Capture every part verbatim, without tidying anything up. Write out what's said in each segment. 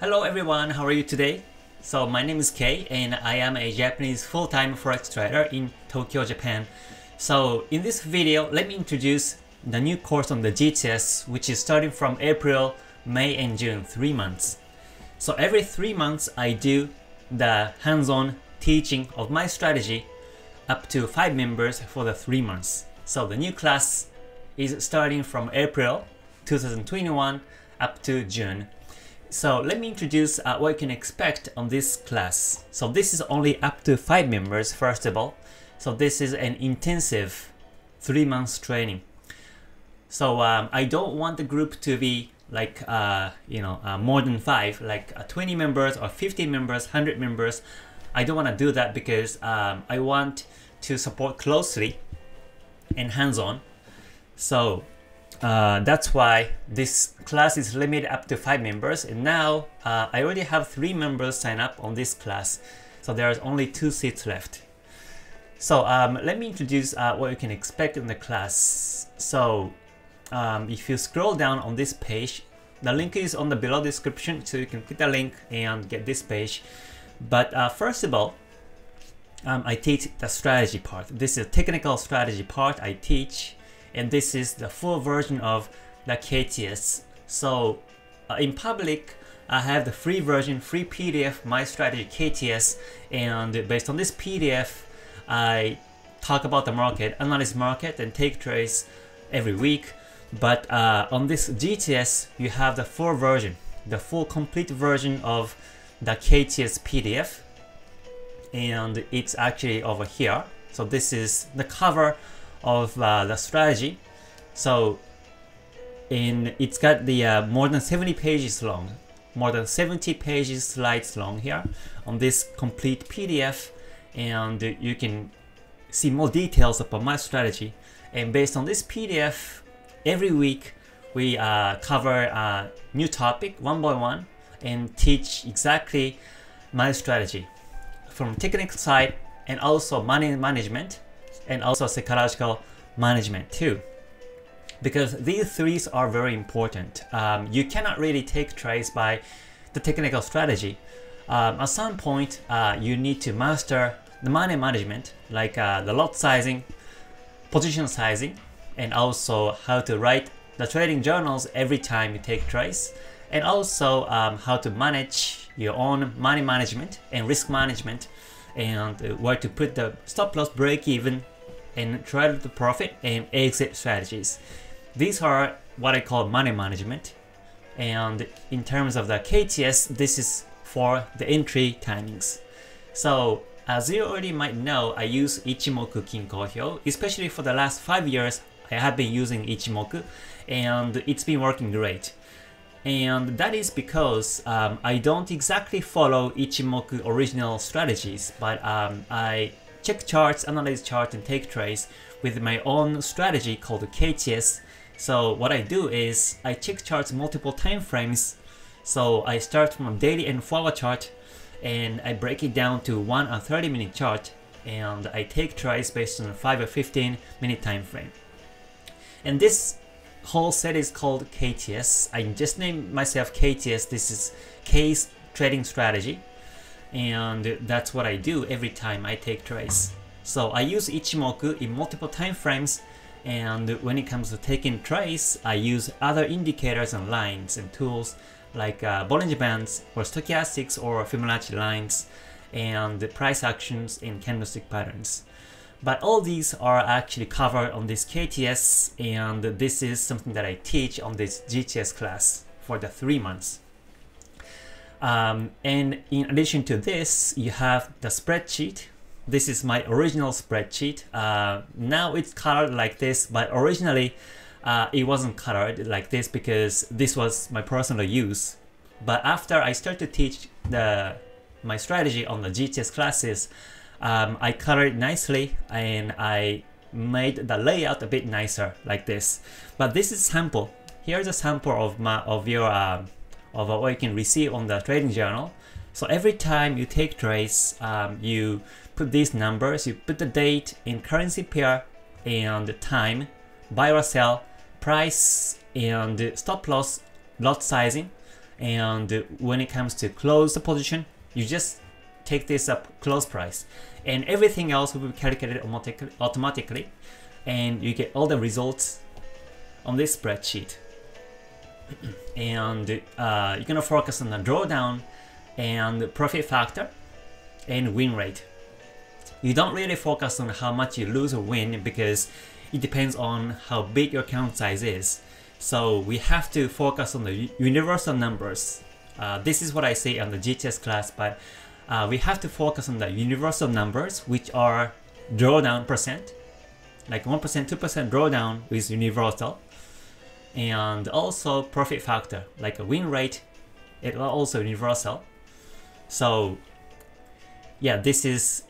Hello everyone, how are you today? So my name is Kei and I am a Japanese full-time forex trader in Tokyo, Japan. So in this video, let me introduce the new course on the G T S, which is starting from April, May and June, three months. So every three months I do the hands-on teaching of my strategy up to five members for the three months. So the new class is starting from April two thousand twenty-one up to June. So let me introduce uh, what you can expect on this class. So this is only up to five members, first of all. So this is an intensive three months training. So um, I don't want the group to be like, uh, you know, uh, more than five, like uh, twenty members or fifty members, one hundred members. I don't want to do that because um, I want to support closely and hands-on. So Uh, that's why this class is limited up to five members, and now uh, I already have three members sign up on this class, so there's only two seats left. So um, let me introduce uh, what you can expect in the class. So um, if you scroll down on this page, the link is on the below description, so you can click the link and get this page. But uh, first of all, um, I teach the strategy part. This is a technical strategy part I teach. And this is the full version of the K T S. So uh, in public, I have the free version, free P D F, my strategy K T S, and based on this P D F, I talk about the market, analyze market, and take trades every week. But uh, on this G T S, you have the full version, the full complete version of the K T S P D F, and it's actually over here. So this is the cover of uh, the strategy. So in it's got the uh, more than seventy pages long, more than seventy pages slides long here on this complete P D F, and you can see more details about my strategy. And based on this P D F, every week we uh, cover a new topic one by one and teach exactly my strategy from technical side and also money management, and also psychological management too, because these three are very important. Um, you cannot really take trades by the technical strategy. Um, at some point, uh, you need to master the money management, like uh, the lot sizing, position sizing, and also how to write the trading journals every time you take trades, and also um, how to manage your own money management and risk management, and where to put the stop loss, break even, and try to profit and exit strategies. These are what I call money management. And in terms of the K T S, this is for the entry timings. So as you already might know, I use Ichimoku Kinko Hyo, especially for the last five years. I have been using Ichimoku and it's been working great. And that is because um, I don't exactly follow Ichimoku original strategies, but um, I check charts, analyze charts, and take trades with my own strategy called K T S. So what I do is I check charts multiple time frames. So I start from a daily and forward chart, and I break it down to one or thirty minute chart, and I take trades based on a five or fifteen minute time frame. And this whole set is called K T S. I just named myself K T S. This is Kei's trading strategy, and that's what I do every time I take trades. So I use Ichimoku in multiple time frames, and when it comes to taking trades, I use other indicators and lines and tools like uh, Bollinger Bands or Stochastics or Fibonacci lines and price actions and candlestick patterns. But all these are actually covered on this K T S, and this is something that I teach on this G T S class for the three months. Um, and in addition to this, you have the spreadsheet. This is my original spreadsheet. Uh, now it's colored like this, but originally uh, it wasn't colored like this because this was my personal use. But after I started to teach the, my strategy on the G T S classes, Um, I colored it nicely and I made the layout a bit nicer like this. But this is sample. Here's a sample of my of your uh, of what you can receive on the trading journal. So every time you take trades, um, you put these numbers, you put the date and currency pair and the time, buy or sell, price and stop loss, lot sizing, And when it comes to close the position, you just take this up close price, and everything else will be calculated automatically, and you get all the results on this spreadsheet. And uh, you're gonna focus on the drawdown and profit factor and win rate. You don't really focus on how much you lose or win, because it depends on how big your account size is. So we have to focus on the universal numbers. Uh, this is what I say on the G T S class, but uh, we have to focus on the universal numbers, which are drawdown percent, like one percent, two percent drawdown is universal, and also profit factor, like a win rate, it is also universal. So yeah, this is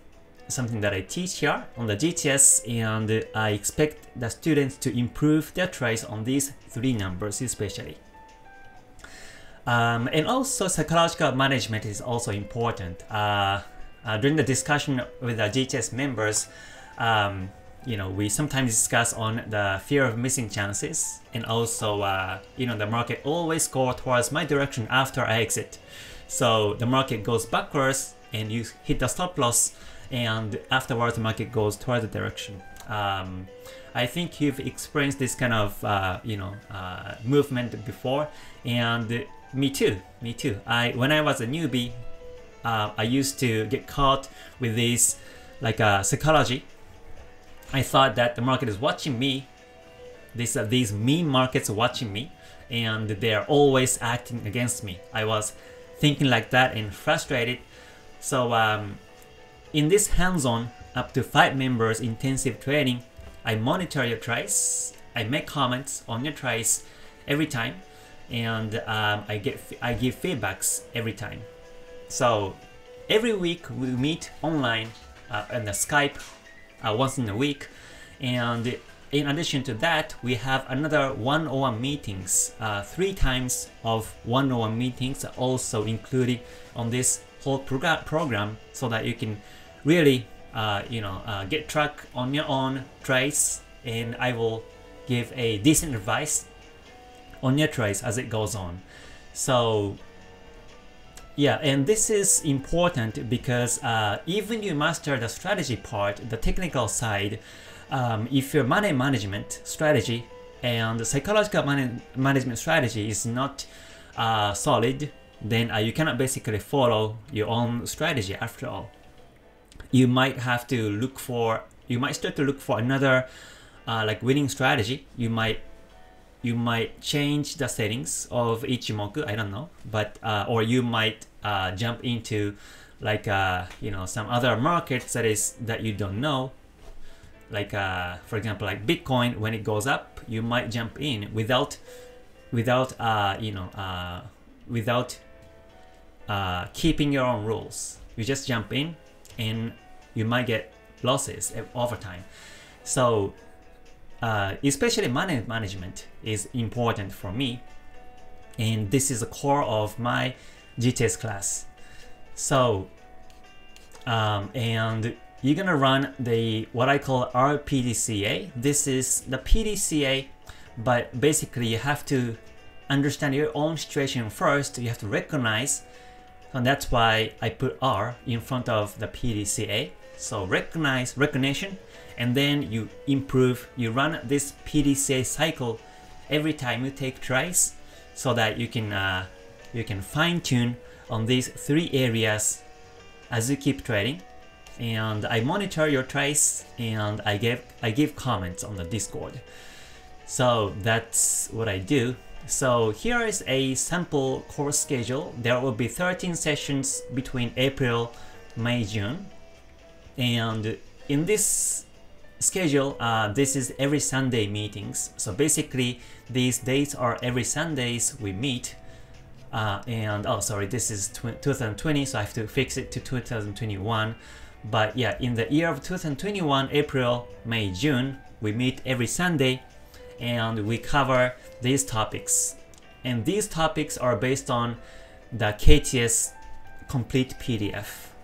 something that I teach here on the G T S, and I expect the students to improve their trades on these three numbers especially. Um, and also psychological management is also important. Uh, uh, during the discussion with the G T S members, um, you know, we sometimes discuss on the fear of missing chances, and also uh, you know, the market always goes towards my direction after I exit. So the market goes backwards and you hit the stop loss, and afterwards the market goes toward the direction. Um, I think you've experienced this kind of uh, you know uh, movement before, and me too, me too. I when I was a newbie, uh, I used to get caught with this like uh, psychology. I thought that the market is watching me. These are these meme markets watching me, and they are always acting against me. I was thinking like that and frustrated. So um, in this hands-on, up to five members intensive training, I monitor your trades. I make comments on your trades every time, and um, I get I give feedbacks every time. So every week we meet online uh, on the Skype. Uh, once in a week, and in addition to that we have another one-on-one meetings, uh, three times of one-on-one meetings also included on this whole program, so that you can really uh, you know uh, get track on your own trades, and I will give a decent advice on your trades as it goes on. So yeah, and this is important because uh, even you master the strategy part, the technical side, um, if your money management strategy and psychological man management strategy is not uh, solid, then uh, you cannot basically follow your own strategy after all. You might have to look for, you might start to look for another uh, like winning strategy. You might You might change the settings of Ichimoku, I don't know, but uh, or you might uh, jump into like uh, you know some other markets that is that you don't know, like uh, for example like Bitcoin. When it goes up, you might jump in without without uh, you know uh, without uh, keeping your own rules. You just jump in, and you might get losses over time. So. Uh, especially money management is important for me, and this is the core of my G T S class. So um, and you're gonna run the what I call R P D C A. This is the P D C A, but basically you have to understand your own situation first. You have to recognize, and that's why I put R in front of the P D C A. So recognize, recognition, and then you improve, you run this P D C A cycle every time you take trades, so that you can uh, you can fine-tune on these three areas as you keep trading. And I monitor your trades, and I give I give comments on the Discord. So that's what I do. So here is a sample course schedule. There will be thirteen sessions between April, May, June, and in this schedule, uh, this is every Sunday meetings. So basically these dates are every Sundays we meet, uh, and oh sorry, this is twenty twenty, so I have to fix it to two thousand twenty-one. But yeah, in the year of two thousand twenty-one, April, May, June, we meet every Sunday, and we cover these topics, and these topics are based on the K T S complete P D F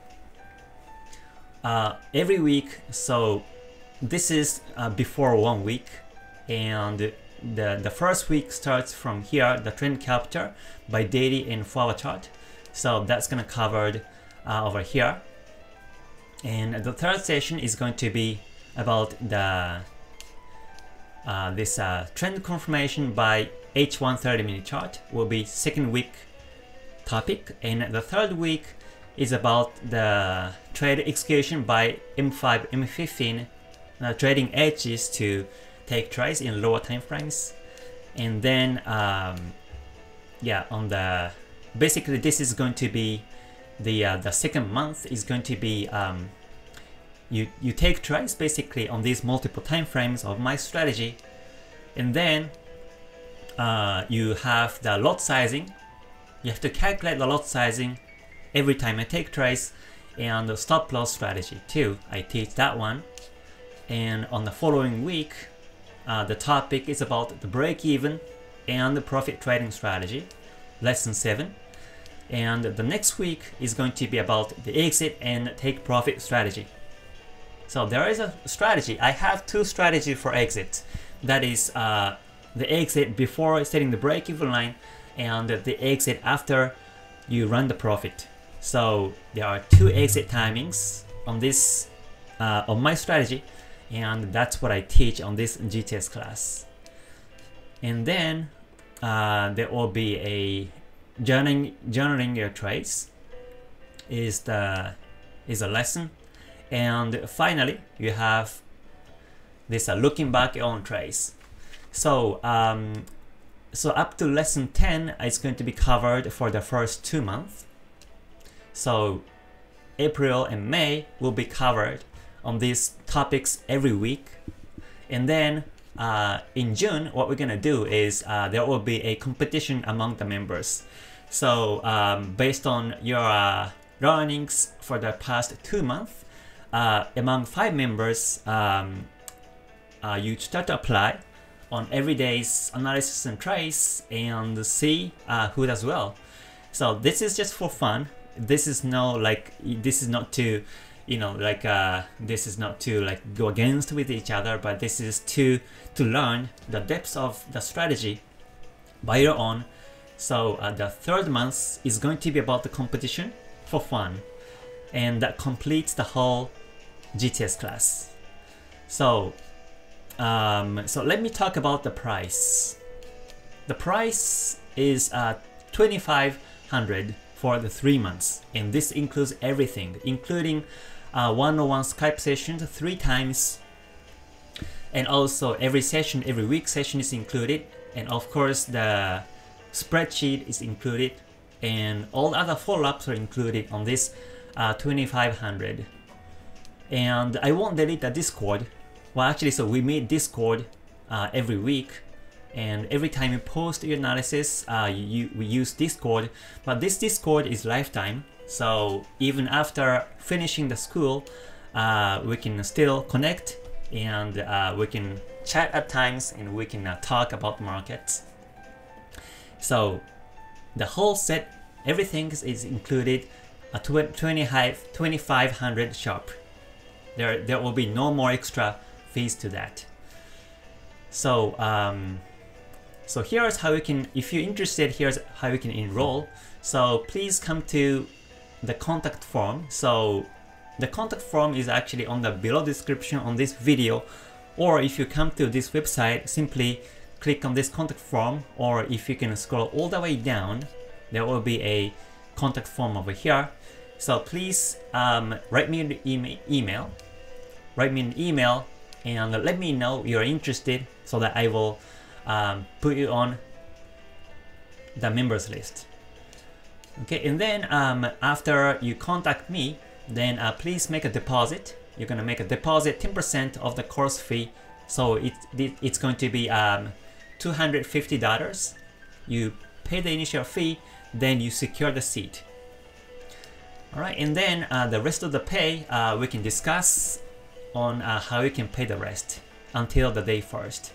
uh, every week. So this is uh, before one week, and the, the first week starts from here, the trend capture by daily and four hour chart. So that's gonna covered uh, over here. And the third session is going to be about the uh, this uh, trend confirmation by H one thirty minute chart, will be second week topic. And the third week is about the trade execution by M five, M fifteen, uh, trading edges to take trades in lower time frames. And then um, yeah, on the basically this is going to be the uh, the second month is going to be um, you you take trades basically on these multiple time frames of my strategy, and then uh, you have the lot sizing. You have to calculate the lot sizing every time I take trades, and the stop loss strategy too. I teach that one. And on the following week, uh, the topic is about the break even and the profit trading strategy, lesson seven. And the next week is going to be about the exit and take profit strategy. So there is a strategy. I have two strategies for exit. That is uh, the exit before setting the break even line, and the exit after you run the profit. So there are two exit timings on this uh, on my strategy, and that's what I teach on this G T S class. And then uh, there will be a journaling, journaling your trades is the is a lesson. And finally you have this uh, looking back on trades. So um, so up to lesson ten is going to be covered for the first two months. So April and May will be covered on these topics every week. And then uh, in June, what we're gonna do is uh, there will be a competition among the members. So um, based on your uh, learnings for the past two months, uh, among five members, um, uh, you start to apply on every day's analysis and trades and see uh, who does well. So this is just for fun. This is no like this is not to you know like uh, this is not to like go against with each other, but this is to to learn the depths of the strategy by your own. So uh, the third month is going to be about the competition for fun, and that completes the whole G T S class. So Um, so let me talk about the price. The price is uh, twenty-five hundred dollars for the three months, and this includes everything, including uh, one oh one Skype sessions three times, and also every session, every week session is included, and of course the spreadsheet is included, and all other follow-ups are included on this uh, twenty-five hundred dollars. And I won't delete the Discord. Well, actually, so we made Discord uh, every week, and every time you post your analysis, uh, you, we use Discord. But this Discord is lifetime, so even after finishing the school, uh, we can still connect, and uh, we can chat at times, and we can uh, talk about markets. So the whole set, everything is included at twenty-five hundred sharp. There, there will be no more extra fees to that. So um, so here's how you can, if you're interested, here's how you can enroll. So please come to the contact form. So the contact form is actually on the below description on this video, or if you come to this website, simply click on this contact form, or if you can scroll all the way down, there will be a contact form over here. So please um, write me an e email, write me an email and let me know you're interested, so that I will um, put you on the members list. Okay, and then um, after you contact me, then uh, please make a deposit. You're gonna make a deposit ten percent of the course fee, so it, it, it's going to be um, two hundred fifty dollars. You pay the initial fee, then you secure the seat. Alright, and then uh, the rest of the pay, uh, we can discuss on uh, how you can pay the rest until the day first.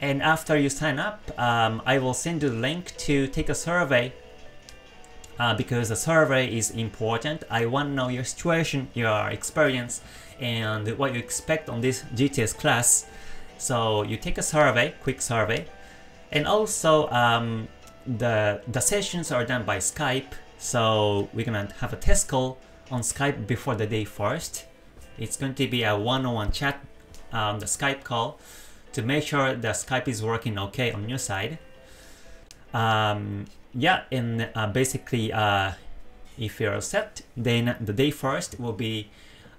And after you sign up, um, I will send you the link to take a survey, uh, because the survey is important. I want to know your situation, your experience, and what you expect on this G T S class. So you take a survey, quick survey, and also um, the the sessions are done by Skype. So we're gonna have a test call on Skype before the day first. It's going to be a one-on-one chat on the Skype call to make sure the Skype is working okay on your side. Um, yeah, and uh, basically, uh, if you're set, then the day first will be.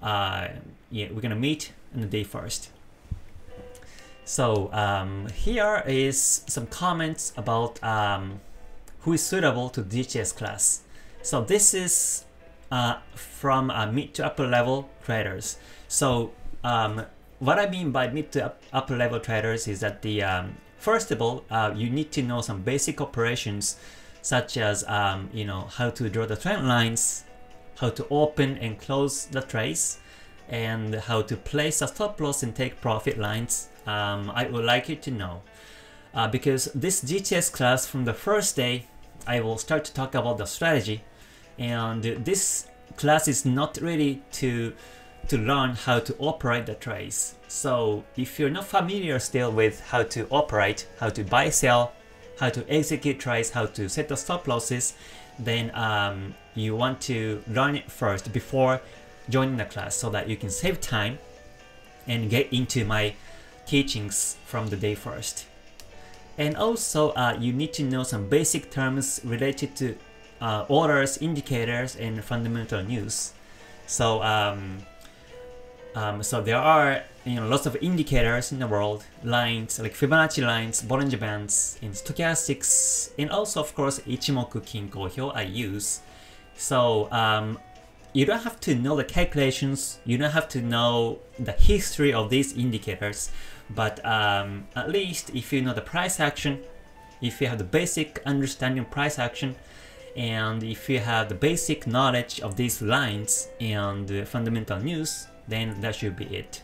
Uh, yeah, we're gonna meet on the day first. So um, here is some comments about um, who is suitable to G T S class. So this is uh, from uh, mid to upper level traders. So um, what I mean by mid to up upper level traders is that the um, first of all, uh, you need to know some basic operations, such as um, you know, how to draw the trend lines, how to open and close the trades, and how to place a stop loss and take profit lines. Um, I would like you to know, uh, because this G T S class, from the first day, I will start to talk about the strategy, and this class is not really to to learn how to operate the trades. So if you're not familiar still with how to operate, how to buy, sell, how to execute trades, how to set the stop losses, then um, you want to learn it first before joining the class, so that you can save time and get into my teachings from the day first. And also uh, you need to know some basic terms related to uh, orders, indicators, and fundamental news. So um, um, so there are, you know, lots of indicators in the world, lines like Fibonacci lines, Bollinger Bands, and Stochastics, and also of course Ichimoku Kinko Hyo I use. So um, you don't have to know the calculations, you don't have to know the history of these indicators, but um, at least if you know the price action, if you have the basic understanding of price action, and if you have the basic knowledge of these lines and uh, fundamental news, then that should be it.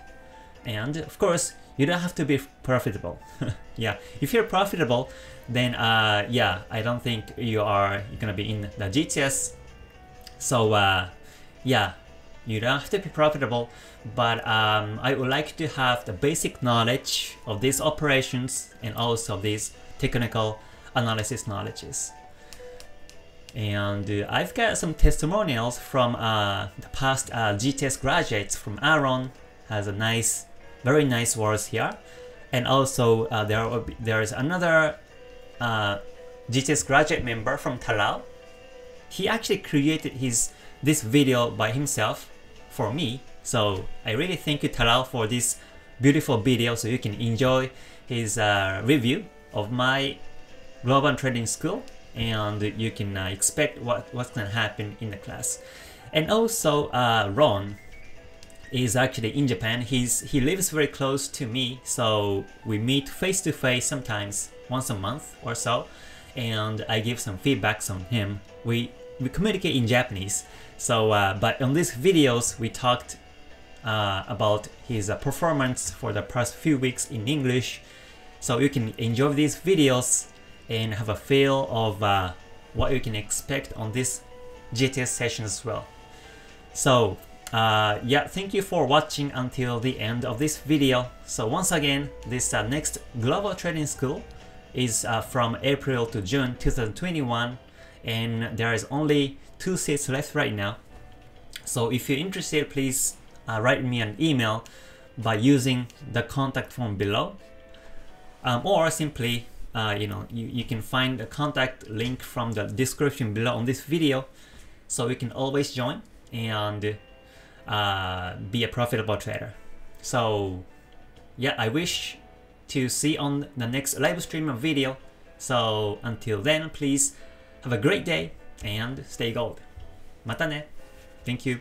And of course, you don't have to be profitable. Yeah, if you're profitable, then uh, yeah, I don't think you are you're gonna be in the G T S. So uh, yeah, you don't have to be profitable, but um, I would like to have the basic knowledge of these operations and also these technical analysis knowledges. And uh, I've got some testimonials from uh, the past uh, G T S graduates. From Aaron has a nice, very nice words here, and also uh, there will be, there is another uh, G T S graduate member from Talal. He actually created his this video by himself for me, so I really thank you, Talal, for this beautiful video. So you can enjoy his uh, review of my Global Trading School, and you can uh, expect what what's gonna happen in the class. And also uh, Ron is actually in Japan. He's he lives very close to me, so we meet face to face sometimes once a month or so, and I give some feedbacks on him. We we communicate in Japanese. So, uh, but on these videos, we talked uh, about his uh, performance for the past few weeks in English. So you can enjoy these videos and have a feel of uh, what you can expect on this G T S session as well. So, uh, yeah, thank you for watching until the end of this video. So once again, this uh, next Global Trading School is uh, from April to June two thousand twenty-one, and there is only two seats left right now. So if you're interested, please uh, write me an email by using the contact form below, um, or simply uh, you know you, you can find the contact link from the description below on this video, so you can always join and uh, be a profitable trader. So yeah, I wish to see on the next live stream or video. So until then, please have a great day and stay gold. Mata ne. Thank you.